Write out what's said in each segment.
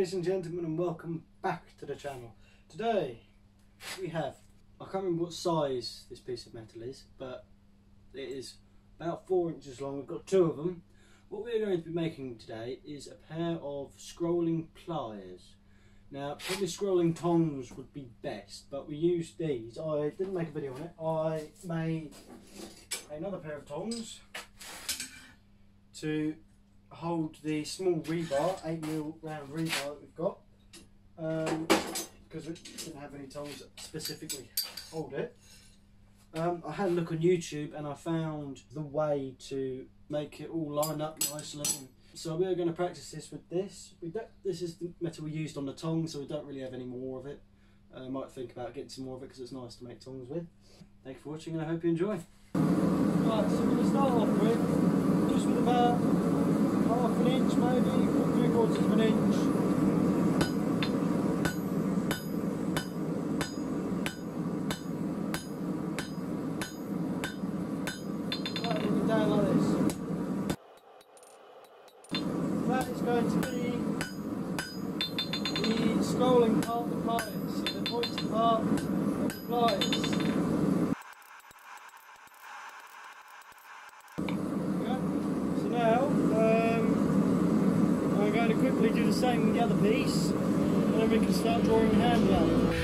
ladies and gentlemen, and welcome back to the channel. Today we have, I can't remember what size this piece of metal is, but it is about 4 inches long. We've got two of them. What we're going to be making today is a pair of scrolling pliers. Now probably scrolling tongs would be best, but we used these. I didn't make a video on it. I made another pair of tongs to hold the small rebar, 8mm round rebar that we've got, because we didn't have any tongs that specifically hold it. I had a look on YouTube and I found the way to make it all line up nicely, so we're going to practice this with this. This is the metal we used on the tongs, so we don't really have any more of it. I might think about getting some more of it because it's nice to make tongs with. Thank you for watching and I hope you enjoy. Right, so we're going to start off with, just with about half an inch, maybe 3/4 of an inch. The other piece, and then we can start drawing the hand down.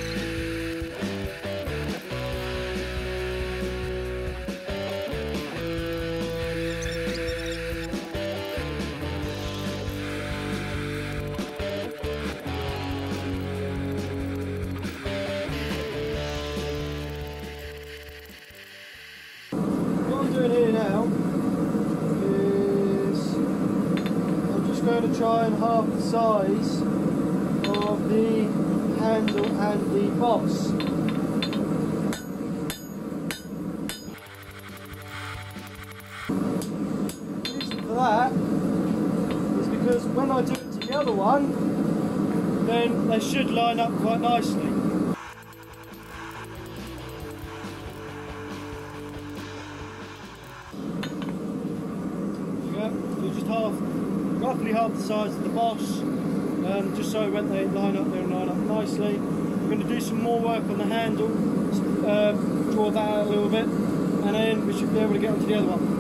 Try and half the size of the handle and the box. The reason for that is because when I do it to the other one, then they should line up quite nicely. There you go, so just roughly half the size of the boss, just so when they line up, they'll line up nicely. I'm going to do some more work on the handle, draw that out a little bit, and then we should be able to get onto the other one.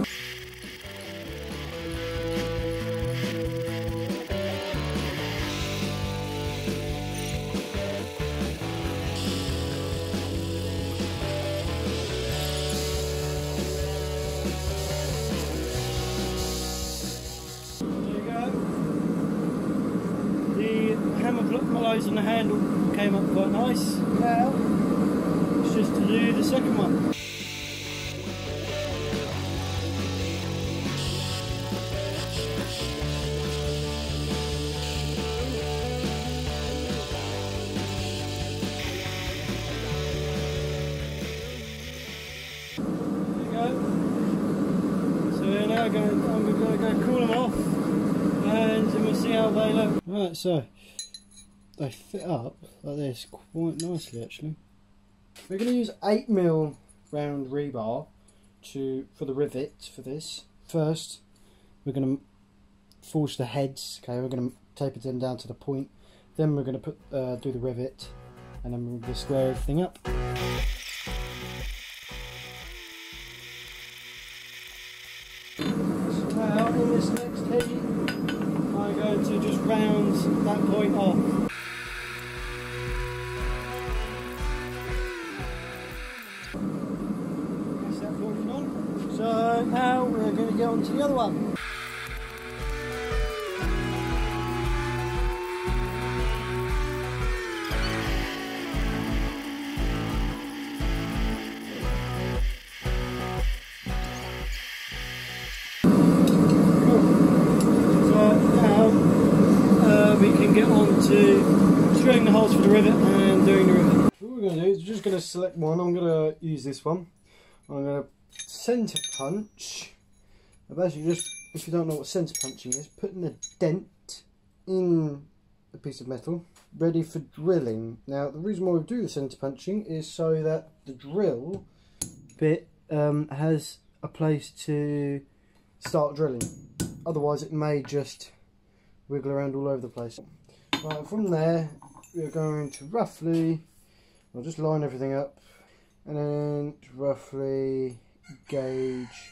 And the handle came up quite nice. Now it's just to do the second one. There you go. So we're now I'm going to cool them off, and we'll see how they look. Right, so they fit up like this quite nicely actually. We're going to use 8mm round rebar for the rivets for this. First we're going to force the heads, okay, we're going to taper them down to the point, then we're going to put do the rivet, and then we're going to square everything up. So now in this next head I'm going to just round that point off. So now we're going to go on to the other one. Cool. So now we can get on to screwing the holes for the rivet and doing the rivet. What we're going to do is we're just going to select one. I'm going to use this one. I'm going to centre punch. Basically, just if you don't know what centre punching is, putting a dent in a piece of metal ready for drilling. Now the reason why we do the centre punching is so that the drill bit has a place to start drilling, otherwise it may just wiggle around all over the place. Right, from there we're going to roughly, I'll just line everything up and then roughly gauge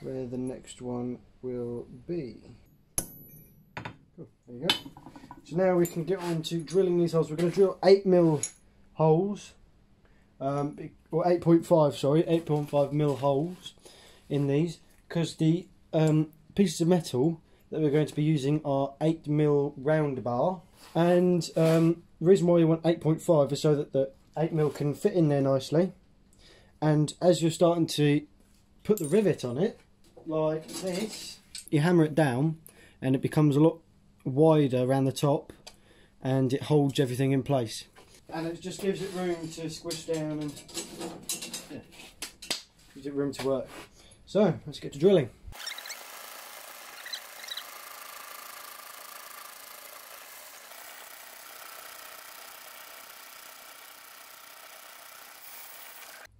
where the next one will be. Cool, there you go. So now we can get on to drilling these holes. We're going to drill 8mm holes, or 8.5 mil holes in these, because the pieces of metal that we're going to be using are 8mm round bar, and the reason why you want 8.5 is so that the 8mm can fit in there nicely. And as you're starting to put the rivet on it like this, you hammer it down and it becomes a lot wider around the top and it holds everything in place, and it just gives it room to squish down and gives it room to work. So let's get to drilling.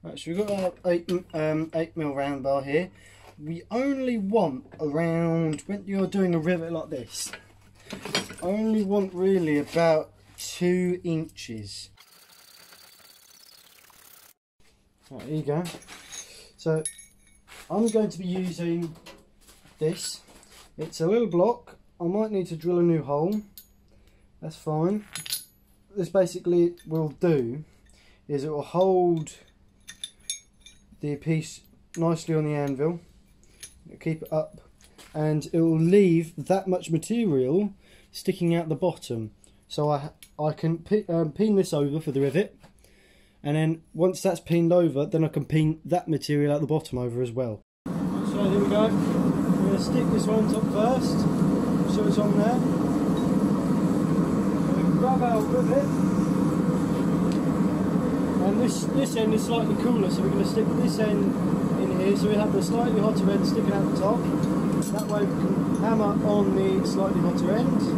Right, so we've got our 8mm round bar here. We only want around, when you're doing a rivet like this, only want really about 2 inches. Right, there you go. So I'm going to be using this. It's a little block. I might need to drill a new hole. That's fine. This basically will do is it will hold the piece nicely on the anvil. It'll keep it up and it will leave that much material sticking out the bottom. So I can pin this over for the rivet, and then once that's pinned over, then I can pin that material at the bottom over as well. So here we go, I'm going to stick this one top first, so it's on there. So we grab our rivet, and this end is slightly cooler, so we're going to stick this end in here, so we have the slightly hotter end sticking out the top. That way we can hammer on the slightly hotter end. So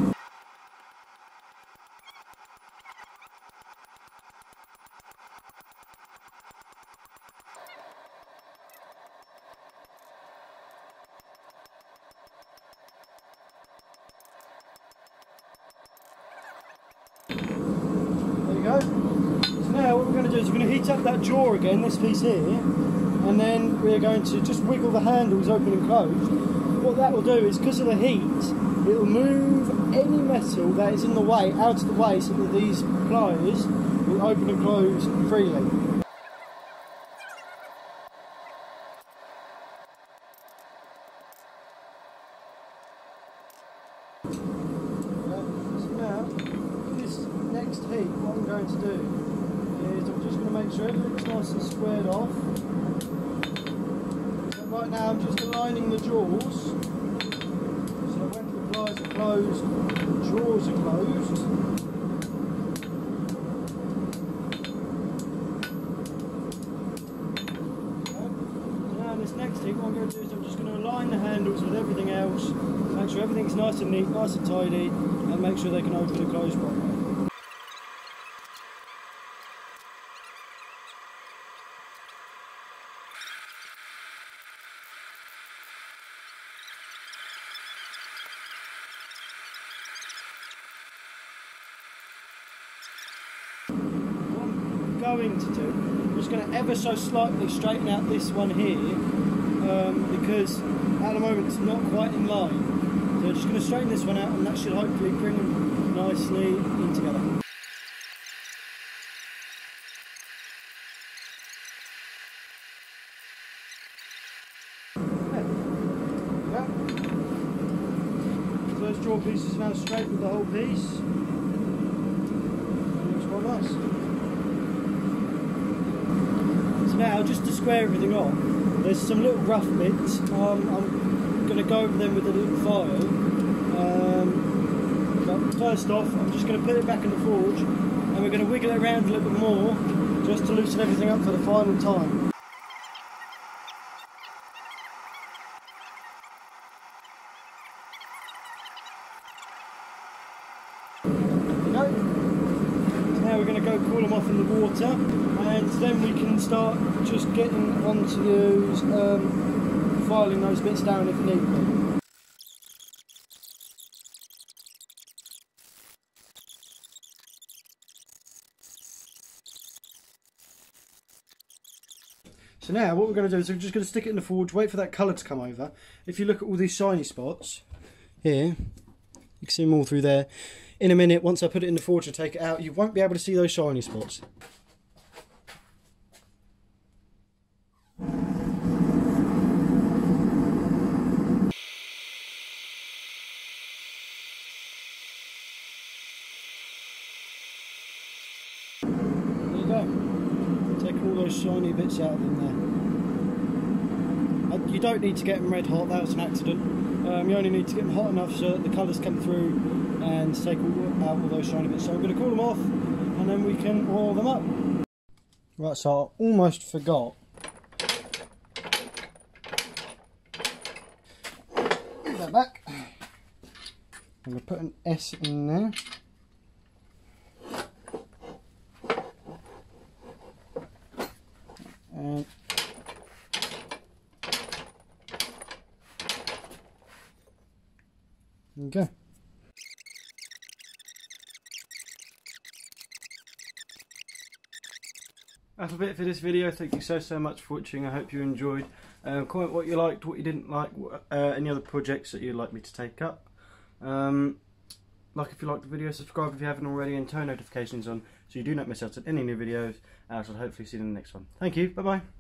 now what we're going to do is we're going to heat up that jaw again, this piece here, and then we're going to just wiggle the handles open and closed. What that will do is, because of the heat, it will move any metal that is in the way out of the way, so that these pliers will open and close freely. What I'm going to do is I'm just going to align the handles with everything else, make sure everything's nice and neat, nice and tidy, and make sure they can open and close properly. What I'm going to do, I'm just going to ever so slightly straighten out this one here, because at the moment it's not quite in line. So I'm just going to straighten this one out, and that should hopefully bring them nicely in together. Yeah. So those jaw pieces are now straight with the whole piece. It looks quite nice. So now, just to square everything off, there's some little rough bits. I'm going to go over them with a little file. But first off, I'm just going to put it back in the forge, and we're going to wiggle it around a little bit more just to loosen everything up for the final time. There we go. So now we're going to go cool them off in the water, and then we can start just getting onto those, filing those bits down if need be. So now what we're going to do is we're just going to stick it in the forge, wait for that colour to come over. If you look at all these shiny spots here, you can see them all through there. In a minute, once I put it in the forge and take it out, you won't be able to see those shiny spots. Shiny bits out of them there. You don't need to get them red hot, that was an accident. You only need to get them hot enough so that the colours come through and take out all those shiny bits. So I'm going to cool them off and then we can roll them up. Right, so I almost forgot. Put that back. I'm going to put an S in there. Okay. That's a bit for this video. Thank you so much for watching. I hope you enjoyed. Comment what you liked, what you didn't like, any other projects that you'd like me to take up. Like if you liked the video, subscribe if you haven't already, and turn notifications on so you do not miss out on any new videos. And I'll hopefully see you in the next one. Thank you. Bye bye.